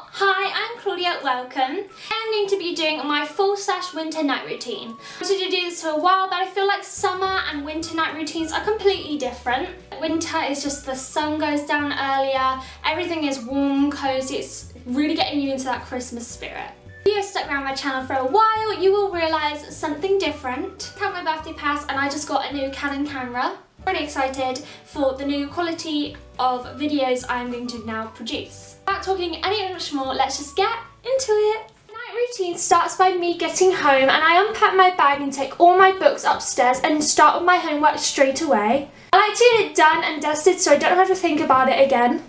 Well, hi, I'm Claudia, welcome. I'm going to be doing my fall slash winter night routine. I wanted to do this for a while, but I feel like summer and winter night routines are completely different. Winter is just the sun goes down earlier, everything is warm, cozy, it's really getting you into that Christmas spirit. If you've stuck around my channel for a while, you will realise something different. I had my birthday pass and I just got a new Canon camera. I'm really excited for the new quality of videos I'm going to now produce. Without talking any much more, let's just get into it. The night routine starts by me getting home and I unpack my bag and take all my books upstairs and start with my homework straight away. I like to get it done and dusted so I don't have to think about it again.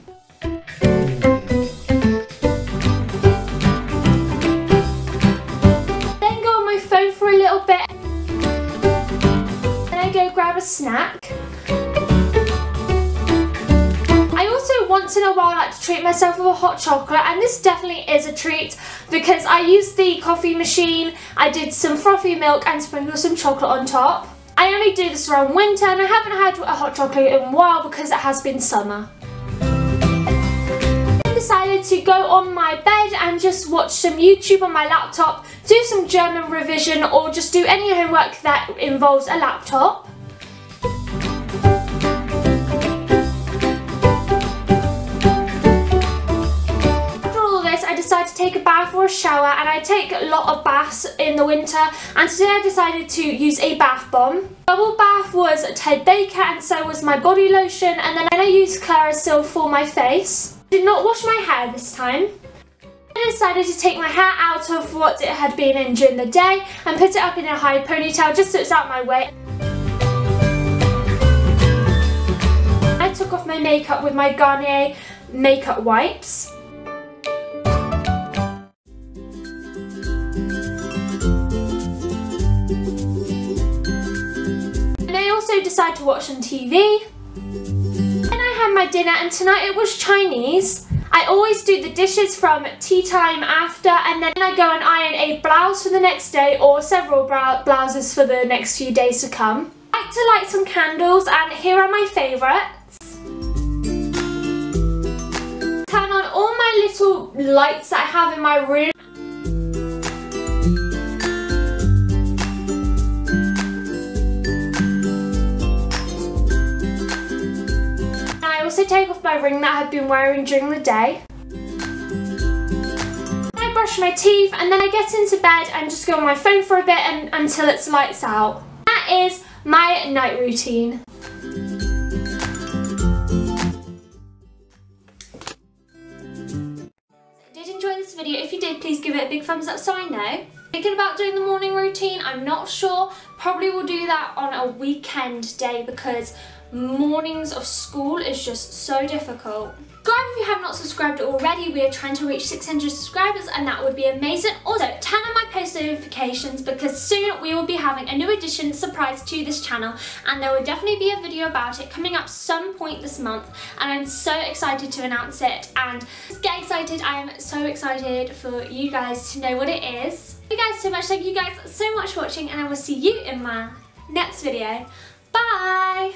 Then go on my phone for a little bit. Then I go grab a snack. Once in a while I like to treat myself with a hot chocolate, and this definitely is a treat because I used the coffee machine, I did some frothy milk and sprinkled some chocolate on top. I only do this around winter and I haven't had a hot chocolate in a while because it has been summer. I decided to go on my bed and just watch some YouTube on my laptop, do some German revision or just do any homework that involves a laptop. To take a bath or a shower, and I take a lot of baths in the winter, and today I decided to use a bath bomb. Bubble bath was Ted Baker and so was my body lotion, and then I used Clearasil for my face. I did not wash my hair this time. I decided to take my hair out of what it had been in during the day and put it up in a high ponytail just so it's out of my way. I took off my makeup with my Garnier makeup wipes. Decided to watch some TV. Then I had my dinner and tonight it was Chinese. I always do the dishes from tea time after, and then I go and iron a blouse for the next day or several blouses for the next few days to come. I like to light some candles and here are my favourites. Turn on all my little lights that I have in my room. I take off my ring that I had been wearing during the day. I brush my teeth and then I get into bed and just go on my phone for a bit and until it's lights out. That is my night routine. I did enjoy this video. If you did, please give it a big thumbs up so I know. Thinking about doing the morning routine, I'm not sure. Probably will do that on a weekend day because mornings of school is just so difficult. Subscribe if you have not subscribed already. We are trying to reach 600 subscribers and that would be amazing. Also, turn on my post notifications because soon we will be having a new edition surprise to this channel and there will definitely be a video about it coming up some point this month and I'm so excited to announce it and get excited. I am so excited for you guys to know what it is. Thank you guys so much. Thank you guys so much for watching and I will see you in my next video. Bye!